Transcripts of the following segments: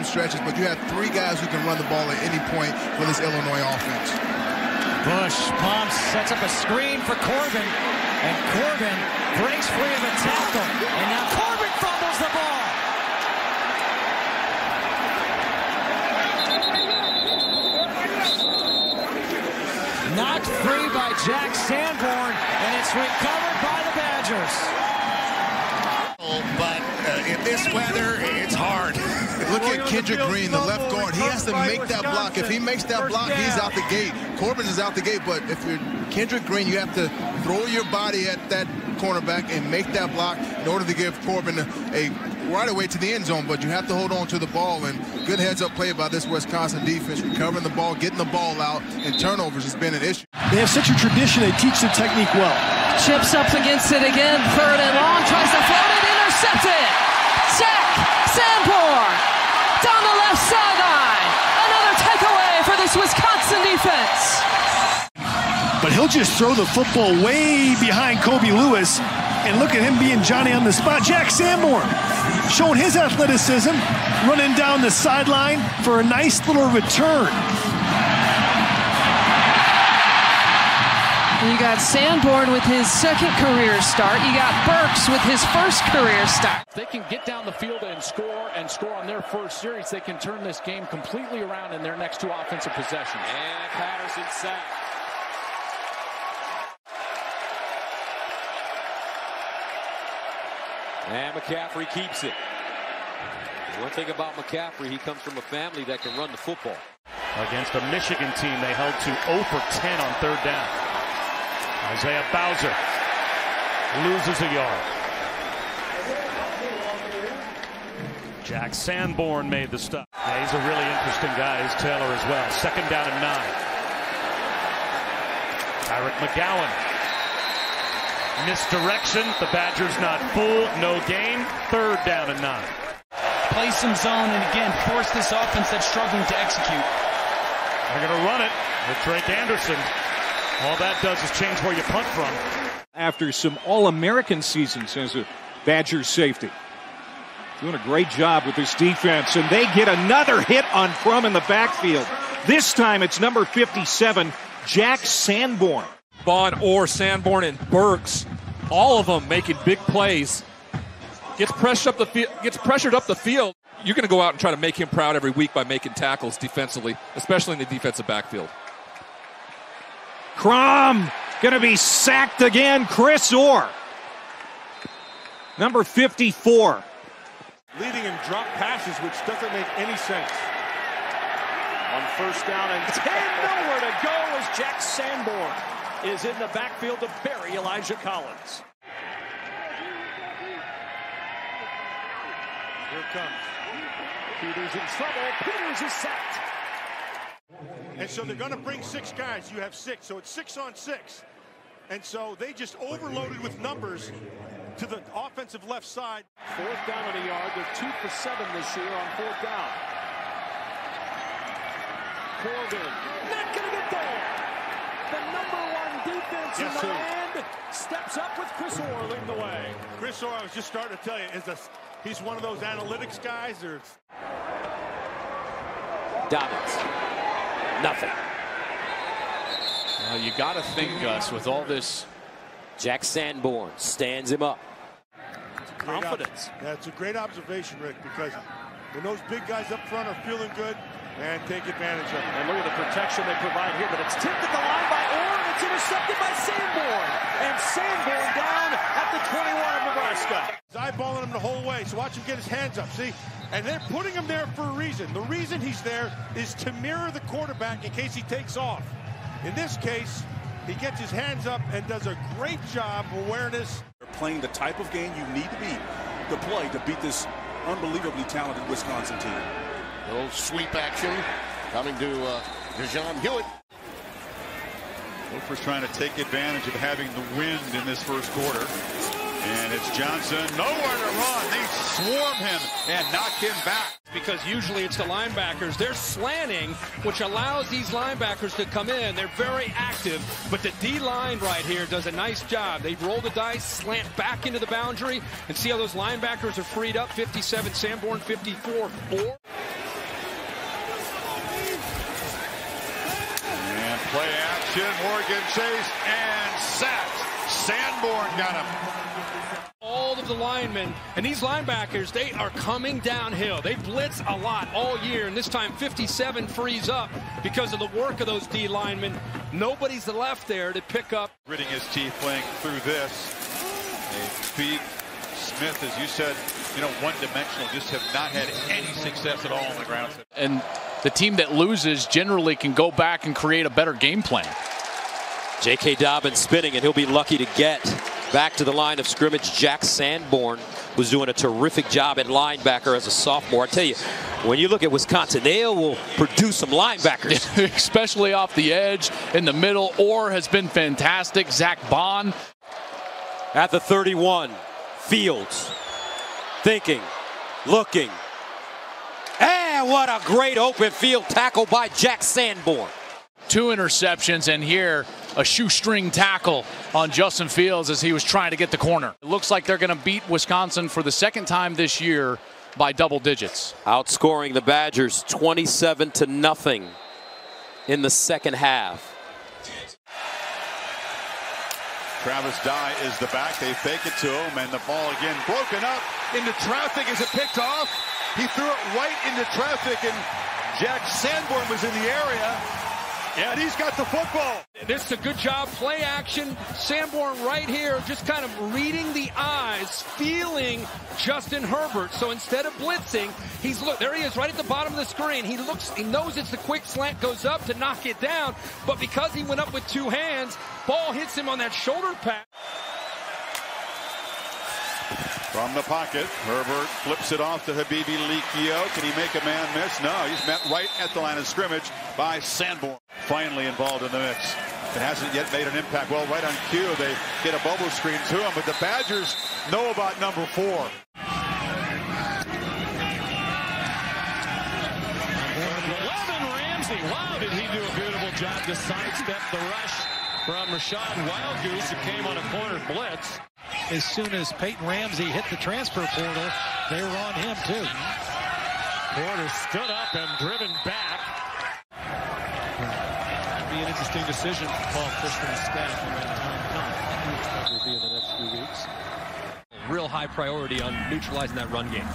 from stretches, but you have three guys who can run the ball at any point for this Illinois offense. Bush pumps, sets up a screen for Corbin, and Corbin breaks free of the tackle, and now Corbin fumbles the ball. Knocked free by Jack Sanborn, and it's recovered by the Badgers. But in this weather, it's hard. Look at Kendrick Green, the left guard. He has to make that block. If he makes that block, he's out the gate. Corbin is out the gate, but if you're Kendrick Green, you have to throw your body at that cornerback and make that block in order to give Corbin a right away to the end zone, but you have to hold on to the ball, and good heads-up play by this Wisconsin defense, recovering the ball, getting the ball out, and turnovers has been an issue. They have such a tradition, they teach the technique well. Chips up against it again, third and long, tries to float it, intercepted! Jack Sanborn down the left sideline! Another takeaway for this Wisconsin defense! But he'll just throw the football way behind Kobe Lewis, and look at him being Johnny on the spot. Jack Sanborn showing his athleticism, running down the sideline for a nice little return. You got Sanborn with his second career start. You got Burks with his first career start. If they can get down the field and score on their first series, they can turn this game completely around in their next two offensive possessions. And Patterson sack. And McCaffrey keeps it. One thing about McCaffrey, he comes from a family that can run the football. Against a Michigan team, they held to 0 for 10 on third down. Isaiah Bowser loses a yard. Jack Sanborn made the stop. Yeah, he's a really interesting guy, he's Taylor as well. Second down and 9. Tyrick McGowan. Misdirection, the Badgers not fooled, no gain, third down and 9. Play some zone and again force this offense that's struggling to execute. They're going to run it with Drake Anderson. All that does is change where you punt from. After some All-American seasons as a Badgers safety. Doing a great job with this defense, and they get another hit on Crum in the backfield. This time it's number 57, Jack Sanborn. Vaughn Orr, Sanborn, and Burks, all of them making big plays. Gets pressured up the field. You're going to go out and try to make him proud every week by making tackles defensively, especially in the defensive backfield. Crum going to be sacked again. Chris Orr, number 54. Leading in drop passes, which doesn't make any sense. On first down and 10, nowhere to go as Jack Sanborn is in the backfield to bury Elijah Collins. Here comes. Peters in trouble. Peters is sacked. And so they're going to bring six guys. You have six, so it's 6 on 6. And so they just overloaded with numbers to the offensive left side. Fourth down and a yard. They're 2 for 7 this year on fourth down. Corbin, not going to get there. The number one defense in the land steps up with Chris Orr leading the way. Chris Orr, I was just starting to tell you, he's one of those analytics guys. Or Dobbins, nothing. Now you got to think, Gus, with all this, Jack Sanborn stands him up. Confidence. Yeah, it's a great observation, Rick, because when those big guys up front are feeling good, and take advantage of it. And look at the protection they provide here, but it's tipped at the line by Orr, and it's intercepted by Sanborn. And Sanborn down at the 21 of Nebraska. He's eyeballing him the whole way, so watch him get his hands up, see? And they're putting him there for a reason. The reason he's there is to mirror the quarterback in case he takes off. In this case, he gets his hands up and does a great job of awareness. They're playing the type of game you need to play to beat this unbelievably talented Wisconsin team. A little sweep action coming to Dejon Hewitt. Lofer's trying to take advantage of having the wind in this first quarter. And it's Johnson, nowhere to run. They swarm him and knock him back. Because usually it's the linebackers. They're slanting, which allows these linebackers to come in. They're very active, but the D-line right here does a nice job. They roll the dice, slant back into the boundary, and see how those linebackers are freed up. 57, Sanborn, 54, 4. Play action, Morgan chased and sacked. Sanborn got him. All of the linemen and these linebackers, they are coming downhill. They blitz a lot all year, and this time 57 frees up because of the work of those D linemen. Nobody's left there to pick up. Gritting his teeth playing through this. They feed Smith, as you said, one-dimensional, just have not had any success at all on the ground. And the team that loses generally can go back and create a better game plan. J.K. Dobbins spinning, and he'll be lucky to get back to the line of scrimmage. Jack Sanborn was doing a terrific job at linebacker as a sophomore. I tell you, when you look at Wisconsin, they will produce some linebackers. Especially off the edge, in the middle. Orr has been fantastic. Zach Bond. At the 31, Fields thinking, looking, and what a great open field tackle by Jack Sanborn. Two interceptions, and here a shoestring tackle on Justin Fields as he was trying to get the corner. It looks like they're going to beat Wisconsin for the second time this year by double digits. Outscoring the Badgers 27-0 in the second half. Travis Dye is the back. They fake it to him, and the ball again broken up into traffic. Is it picked off? He threw it right into traffic, and Jack Sanborn was in the area. Yeah, and he's got the football. This is a good job. Play action. Sanborn right here, just kind of reading the eyes, feeling Justin Herbert. So instead of blitzing, he's look. There he is, right at the bottom of the screen. He looks. He knows it's the quick slant, goes up to knock it down. But because he went up with two hands, ball hits him on that shoulder pad. From the pocket, Herbert flips it off to Habibi Likio. Can he make a man miss? No, he's met right at the line of scrimmage by Sanborn. Finally involved in the mix. It hasn't yet made an impact. Well, right on cue, they get a bubble screen to him, but the Badgers know about number 4. Levin Ramsey, wow, did he do a beautiful job to sidestep the rush from Rashad Wild Goose, who came on a corner blitz. As soon as Peyton Ramsey hit the transfer portal, they were on him, too. Porter stood up and driven back. It'll be an interesting decision to call Christian's staff when that time comes. It'll be in the next few weeks. Real high priority on neutralizing that run game.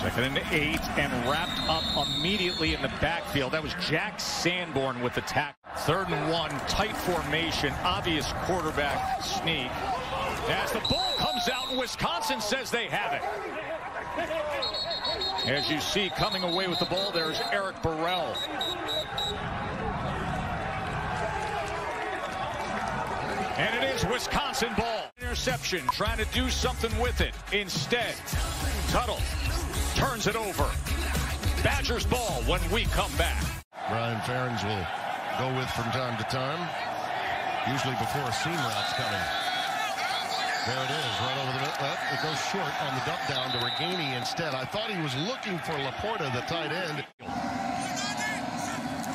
Second and 8, and wrapped up immediately in the backfield. That was Jack Sanborn with the tackle. 3rd and 1, tight formation, obvious quarterback sneak. As the ball comes out, and Wisconsin says they have it. As you see, coming away with the ball, there's Eric Burrell. And it is Wisconsin ball. Interception, trying to do something with it. Instead, Tuttle turns it over. Badgers ball when we come back. Brian Ferentz will go with from time to time, usually before a seam route's coming. There it is, right over the middle. It goes short on the dump down to Reganey instead. I thought he was looking for Laporta, the tight end.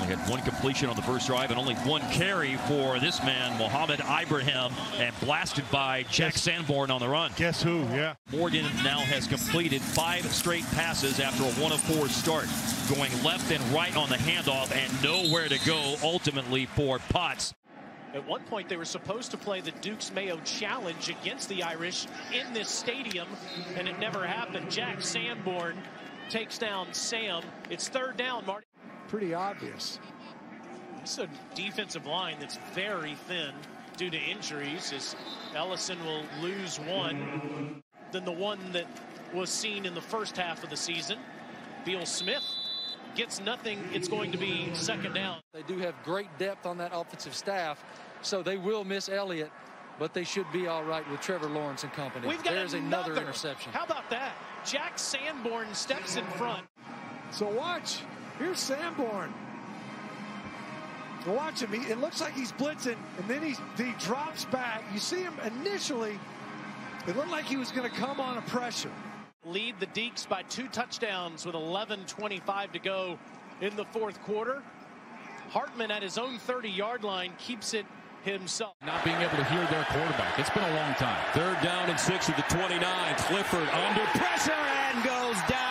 Only had one completion on the first drive and only one carry for this man, Mohamed Ibrahim, and blasted by Jack Sanborn on the run. Guess who, yeah. Morgan now has completed 5 straight passes after a 1-of-4 start, going left and right on the handoff and nowhere to go ultimately for Potts. At one point, they were supposed to play the Dukes Mayo Challenge against the Irish in this stadium, and it never happened. Jack Sanborn takes down Sam. It's 3rd down, Marty. Pretty obvious. It's a defensive line that's very thin due to injuries, as Ellison will lose one than the one that was seen in the first half of the season. Beale Smith gets nothing. It's going to be 2nd down. They do have great depth on that offensive staff, so they will miss Elliott, but they should be all right with Trevor Lawrence and company. There's another interception. How about that? Jack Sanborn steps in front. So watch. Here's Sanborn. Watch him. It looks like he's blitzing, and then he drops back. You see him initially. It looked like he was going to come on a pressure. Lead the Deeks by 2 touchdowns with 11:25 to go in the 4th quarter. Hartman at his own 30-yard line keeps it himself. Not being able to hear their quarterback. It's been a long time. 3rd down and 6 at the 29. Clifford under pressure and goes down.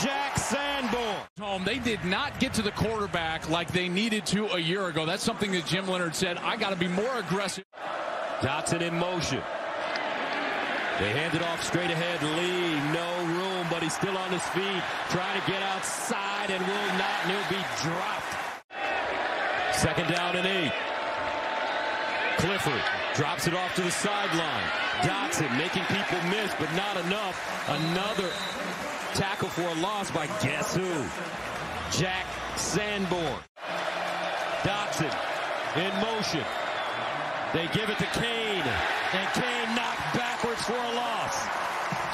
Jack Sanborn. They did not get to the quarterback like they needed to a year ago. That's something that Jim Leonard said, I got to be more aggressive. Dotson in motion. They hand it off straight ahead. Lee, no room, but he's still on his feet. Trying to get outside and will not, and he'll be dropped. Second down and 8. Clifford drops it off to the sideline. Dotson making people miss, but not enough. Another tackle for a loss by guess who? Jack Sanborn. Dotson in motion. They give it to Kane, and Kane knocked backwards for a loss.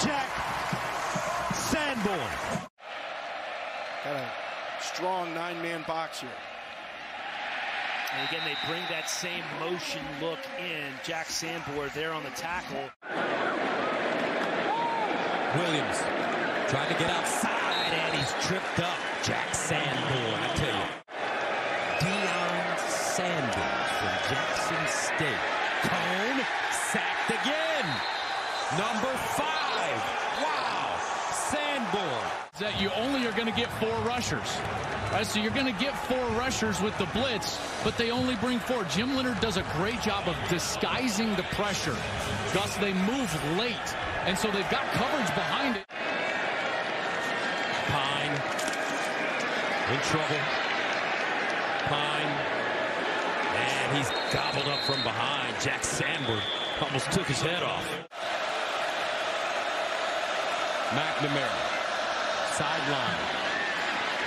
Jack Sanborn. Got a strong 9-man box here. And again, they bring that same motion look in. Jack Sanborn there on the tackle. Williams trying to get outside, and he's tripped up. Jack Sanborn, I tell you. Deion Sanders from Jackson State. Cone sacked again. Number 5. Wow. Sanborn. That you only are going to get 4 rushers. Right, so you're going to get 4 rushers with the blitz, but they only bring 4. Jim Leonard does a great job of disguising the pressure. Thus, they move late, and so they've got coverage behind it. Pine in trouble. Pine, and he's gobbled up from behind. Jack Sanborn almost took his head off. McNamara, sideline.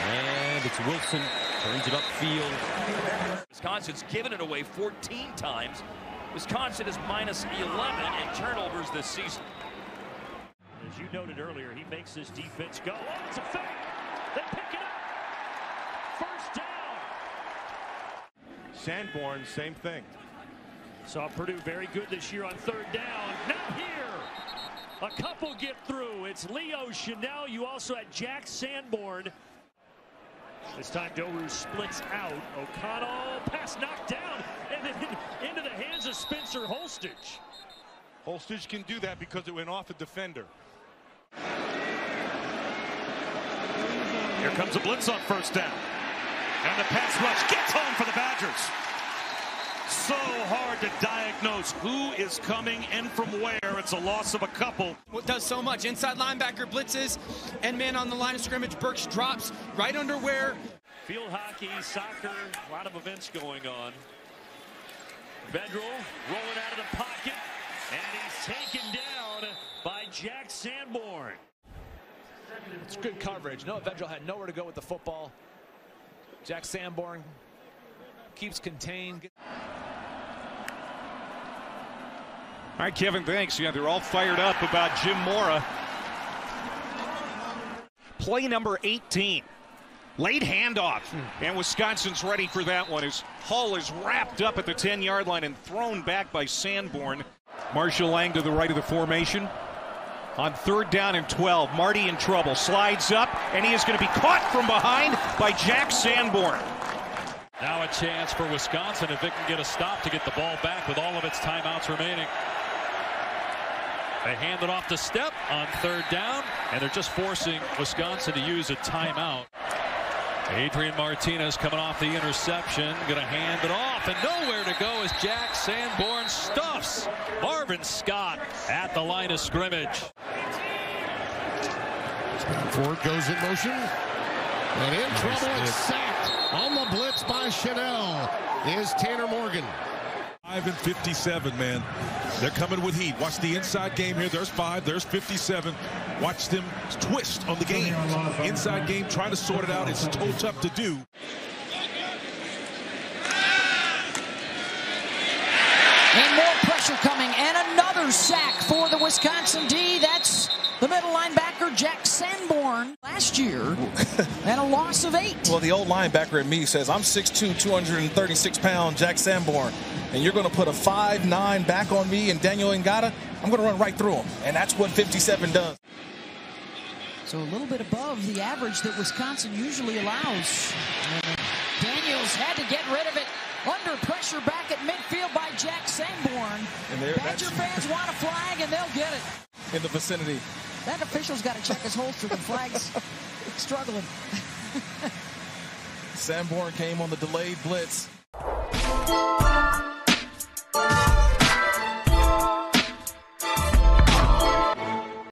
And it's Wilson, turns it upfield. Wisconsin's given it away 14 times. Wisconsin is minus 11 in turnovers this season. As you noted earlier, he makes this defense go. Oh, it's a fake. They pick it up. First down. Sanborn, same thing. Saw Purdue very good this year on third down. Not here. A couple get through. It's Leo Chanel. You also had Jack Sanborn. This time, Doru splits out. O'Connell, pass knocked down, and then into the hands of Spencer Holstage. Holstage can do that because it went off a defender. Here comes a blitz on first down. And the pass rush gets home for the Badgers. So hard to diagnose who is coming and from where. It's a loss of a couple. What does so much. Inside linebacker blitzes and man on the line of scrimmage. Burks drops right under where. Field hockey, soccer, a lot of events going on. Vedril rolling out of the pocket, and he's taken down by Jack Sanborn. It's good coverage. No, Vedril had nowhere to go with the football. Jack Sanborn keeps contained. All right, Kevin, thanks. Yeah, they're all fired up about Jim Mora. Play number 18. Late handoff. And Wisconsin's ready for that one as Hull is wrapped up at the 10-yard line and thrown back by Sanborn. Marsha Lang to the right of the formation. On third down and 12, Marty in trouble. Slides up, and he is going to be caught from behind by Jack Sanborn. Now a chance for Wisconsin if it can get a stop to get the ball back with all of its timeouts remaining. They hand it off to Step on third down, and they're just forcing Wisconsin to use a timeout. Adrian Martinez coming off the interception, going to hand it off, and nowhere to go as Jack Sanborn stuffs Marvin Scott at the line of scrimmage. Ford goes in motion, and in trouble, it's sacked on the blitz by Chanel. Is Tanner Morgan. 5 and 57, man. They're coming with heat. Watch the inside game here. There's 5. There's 57. Watch them twist on the game. Inside game. Try to sort it out. It's too tough to do. And more pressure coming. And another sack for the Wisconsin D. That's the middle linebacker, Jack Sanborn, last year, and a loss of 8. Well, the old linebacker in me says, I'm 6'2", 236-pound Jack Sanborn, and you're going to put a 5'9" back on me and Daniel Ngata, I'm going to run right through him, and that's what 57 does. So a little bit above the average that Wisconsin usually allows. Daniels had to get rid of it. Under pressure back at midfield by Jack Sanborn. Badger fans want a flag, and they'll get it. In the vicinity. That official's got to check his holster. The flag's struggling. Sanborn came on the delayed blitz.